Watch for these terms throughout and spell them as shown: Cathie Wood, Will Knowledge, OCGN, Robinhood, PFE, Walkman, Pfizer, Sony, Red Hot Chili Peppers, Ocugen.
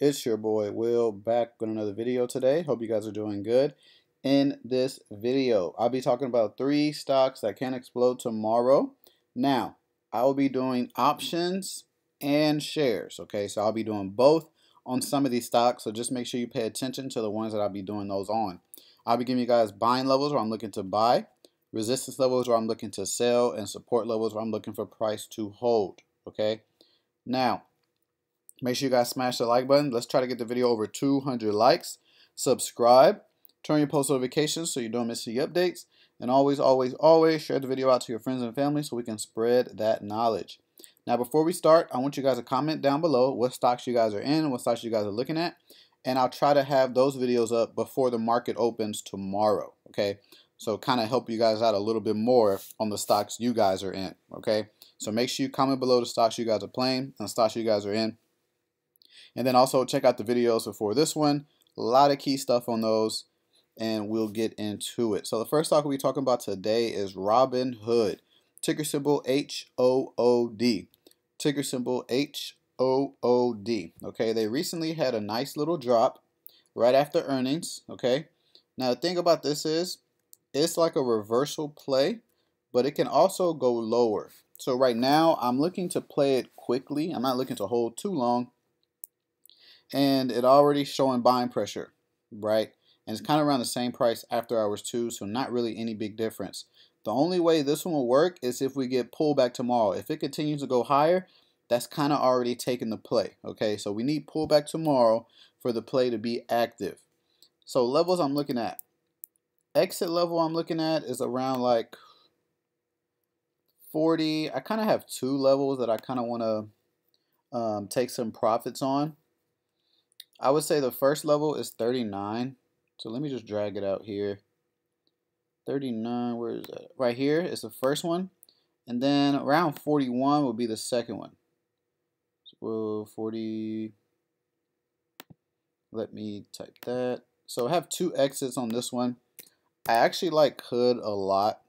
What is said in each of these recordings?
It's your boy Will back with another video today. Hope you guys are doing good. In this video, I'll be talking about 3 stocks that can explode tomorrow. Now, I will be doing options and shares. Okay, so I'll be doing both on some of these stocks. So just make sure you pay attention to the ones that I'll be doing those on. I'll be giving you guys buying levels where I'm looking to buy, resistance levels where I'm looking to sell, and support levels where I'm looking for price to hold. Okay, now make sure you guys smash the like button. Let's try to get the video over 200 likes. Subscribe. Turn your post notifications so you don't miss any updates. And always, always, always share the video out to your friends and family so we can spread that knowledge. Now, before we start, I want you guys to comment down below what stocks you guys are in, what stocks you guys are looking at. And I'll try to have those videos up before the market opens tomorrow. Okay? So kind of help you guys out a little bit more on the stocks you guys are in. Okay? So make sure you comment below the stocks you guys are playing and the stocks you guys are in. And then also check out the videos before this one. A lot of key stuff on those, and we'll get into it. So the first stock we'll be talking about today is Robinhood. Ticker symbol HOOD. Ticker symbol HOOD. Okay, they recently had a nice little drop right after earnings. Okay, now the thing about this is it's like a reversal play, but it can also go lower. So right now I'm looking to play it quickly. I'm not looking to hold too long. And it already showing buying pressure, right? And it's kind of around the same price after hours too, so not really any big difference. The only way this one will work is if we get pullback tomorrow. If it continues to go higher, that's kind of already taken the play, okay? So we need pullback tomorrow for the play to be active. So levels I'm looking at. Exit level I'm looking at is around like 40. I kind of have 2 levels that I kind of want to take some profits on. I would say the first level is 39. So let me just drag it out here. 39, where is that? Right here is the first one. And then around 41 will be the second one. So 40. Let me type that. So I have 2 exits on this one. I actually like Hood a lot.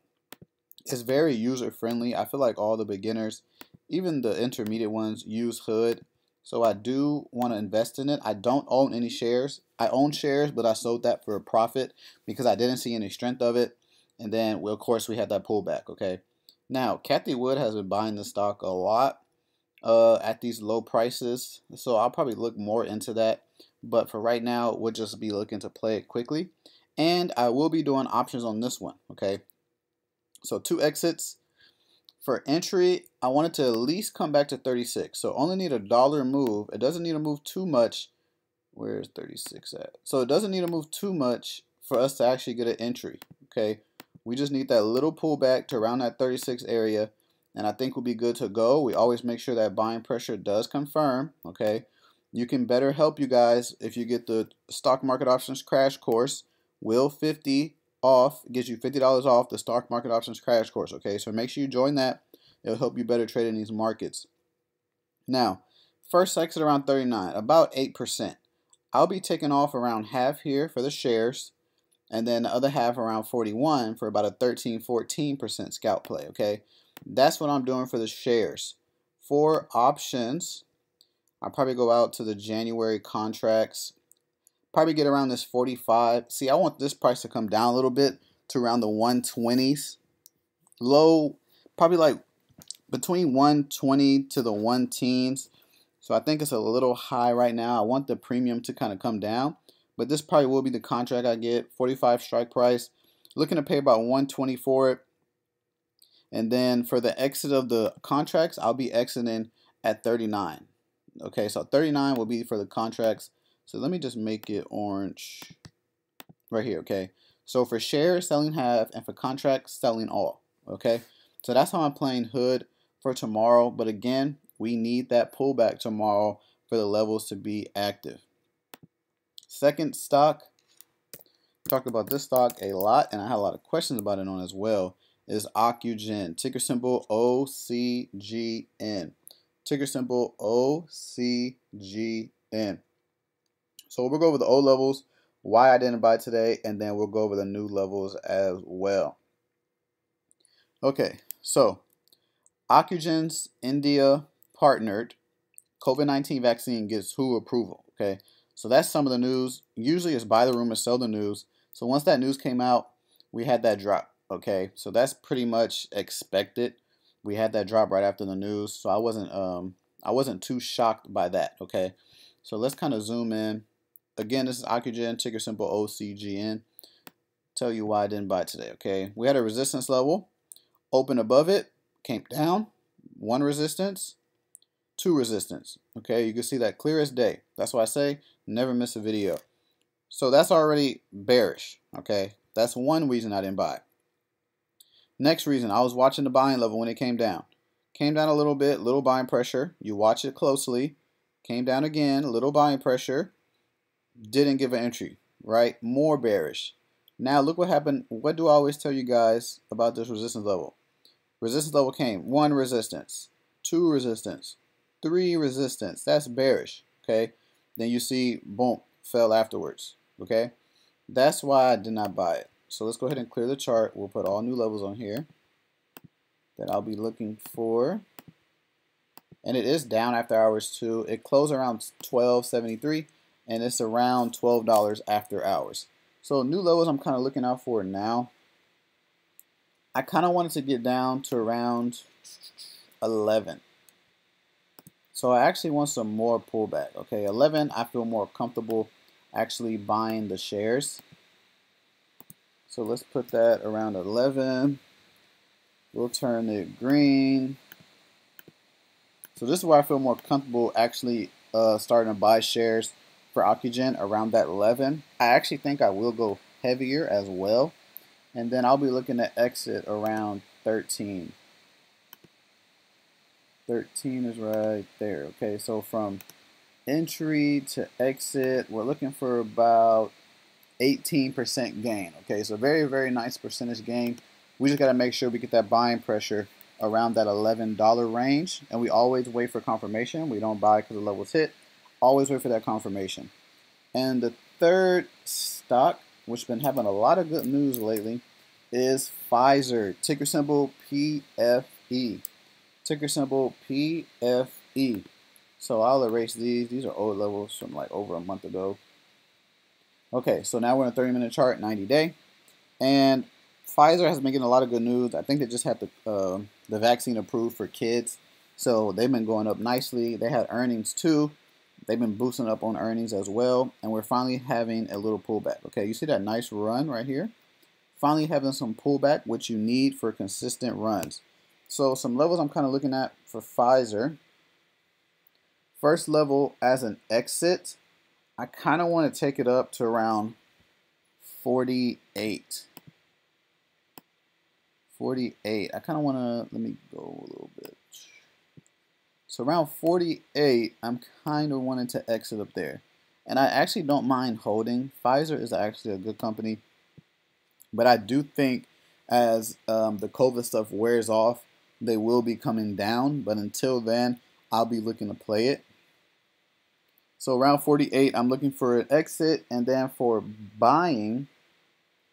It's very user friendly. I feel like all the beginners, even the intermediate ones, use Hood. So I do want to invest in it. I don't own any shares. I own shares, but I sold that for a profit because I didn't see any strength of it. And then, well, of course, we had that pullback, okay? Now, Cathie Wood has been buying the stock a lot at these low prices. So I'll probably look more into that. But for right now, we'll just be looking to play it quickly. And I will be doing options on this one, okay? So 2 exits. For entry, I wanted to at least come back to 36. So only need a dollar move. It doesn't need to move too much. Where's 36 at? So it doesn't need to move too much for us to actually get an entry. Okay. We just need that little pullback to around that 36 area. And I think we'll be good to go. We always make sure that buying pressure does confirm. Okay. You can better help you guys if you get the stock market options crash course. Will 50 off gets you $50 off the stock market options crash course. Okay, so make sure you join that. It'll help you better trade in these markets. Now, first exit around 39, about 8%. I'll be taking off around half here for the shares, and then the other half around 41 for about a 13-14% scalp play. Okay, that's what I'm doing for the shares. For options, I'll probably go out to the January contracts. Probably get around this 45. See, I want this price to come down a little bit to around the 120s. Low, probably like between 120 to the 110s. So I think it's a little high right now. I want the premium to kind of come down. But this probably will be the contract I get. 45 strike price. Looking to pay about 120 for it. And then for the exit of the contracts, I'll be exiting at 39. Okay, so 39 will be for the contracts. So let me just make it orange right here, okay? So for shares, selling half, and for contracts, selling all, okay? So that's how I'm playing Hood for tomorrow. But again, we need that pullback tomorrow for the levels to be active. Second stock, talked about this stock a lot, and I had a lot of questions about it on as well, is Ocugen, ticker symbol OCGN. Ticker symbol OCGN. So we'll go over the old levels, why I didn't buy today, and then we'll go over the new levels as well. Okay, so Ocugen's India partnered COVID-19 vaccine gets WHO approval. Okay, so that's some of the news. Usually it's buy the rumor, sell the news. So once that news came out, we had that drop. Okay, so that's pretty much expected. We had that drop right after the news, so I wasn't too shocked by that. Okay, so let's kind of zoom in. Again, this is Ocugen, ticker symbol OCGN. Tell you why I didn't buy today. Okay, we had a resistance level, opened above it, came down, one resistance, two resistance. Okay, you can see that clear as day. That's why I say never miss a video. So that's already bearish. Okay, that's one reason I didn't buy. Next reason, I was watching the buying level when it came down. Came down a little bit, little buying pressure. You watch it closely. Came down again, little buying pressure. Didn't give an entry, right? More bearish. Now look what happened. What do I always tell you guys about this resistance level? Resistance level came. One resistance, two resistance, three resistance. That's bearish, okay? Then you see, boom, fell afterwards, okay? That's why I did not buy it. So let's go ahead and clear the chart. We'll put all new levels on here that I'll be looking for. And it is down after hours too. It closed around $12.73 and it's around $12 after hours. So new levels I'm kind of looking out for now. I kind of wanted to get down to around 11. So I actually want some more pullback. Okay, 11, I feel more comfortable actually buying the shares. So let's put that around 11. We'll turn it green. So this is where I feel more comfortable actually starting to buy shares for Ocugen around that 11. I actually think I will go heavier as well. And then I'll be looking to exit around 13. 13 is right there. Okay, so from entry to exit, we're looking for about 18% gain. Okay, so very, very nice percentage gain. We just got to make sure we get that buying pressure around that $11 range, and we always wait for confirmation. We don't buy because the level's hit. Always wait for that confirmation. And the third stock, which has been having a lot of good news lately, is Pfizer. Ticker symbol PFE. Ticker symbol PFE. So I'll erase these. These are old levels from like over a month ago. Okay, so now we're in a 30-minute chart, 90-day. And Pfizer has been getting a lot of good news. I think they just had the vaccine approved for kids. So they've been going up nicely. They had earnings, too. They've been boosting up on earnings as well. And we're finally having a little pullback. Okay, you see that nice run right here? Finally having some pullback, which you need for consistent runs. So some levels I'm kind of looking at for Pfizer. First level as an exit. I kind of want to take it up to around 48. 48. I kind of want to, let me go a little bit. So around 48, I'm kind of wanting to exit up there. And I actually don't mind holding. Pfizer is actually a good company. But I do think as the COVID stuff wears off, they will be coming down. But until then, I'll be looking to play it. So around 48, I'm looking for an exit, and then for buying,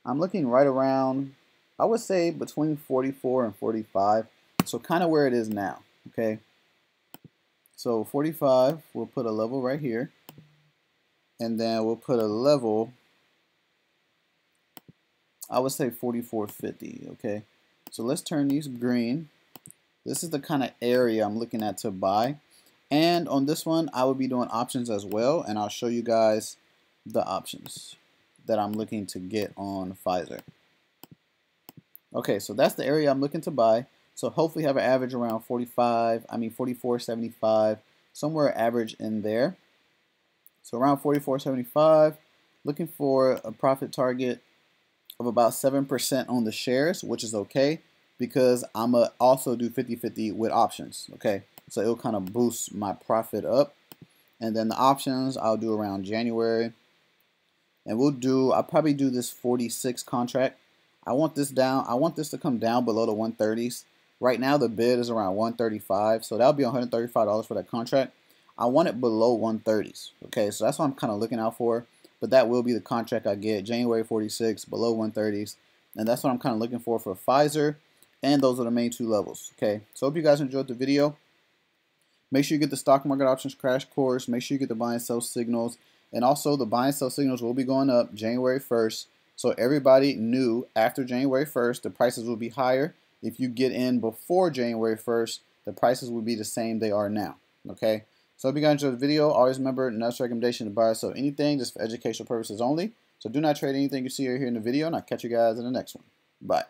I'm looking right around, I would say between 44 and 45, so kind of where it is now, okay? So 45, we'll put a level right here, and then we'll put a level, I would say 44.50, okay? So let's turn these green. This is the kind of area I'm looking at to buy. And on this one, I will be doing options as well, and I'll show you guys the options that I'm looking to get on Pfizer. Okay, so that's the area I'm looking to buy. So hopefully have an average around 44.75, somewhere average in there. So around 44.75, looking for a profit target of about 7% on the shares, which is okay because I'm gonna also do 50-50 with options, okay? So it'll kind of boost my profit up. And then the options I'll do around January. And we'll do, I'll probably do this 46 contract. I want this down, I want this to come down below the 130s. Right now the bid is around 135. So that'll be $135 for that contract. I want it below 130s. Okay, so that's what I'm kind of looking out for. But that will be the contract I get, January 46, below 130s. And that's what I'm kind of looking for Pfizer. And those are the main two levels. Okay, so hope you guys enjoyed the video. Make sure you get the stock market options crash course. Make sure you get the buy and sell signals. And also the buy and sell signals will be going up January 1st. So everybody knew after January 1st, the prices will be higher. If you get in before January 1st, the prices will be the same they are now. Okay. So if you guys enjoyed the video, always remember Nut's recommendation to buy or sell anything just for educational purposes only. So do not trade anything you see or hear in the video, and I'll catch you guys in the next one. Bye.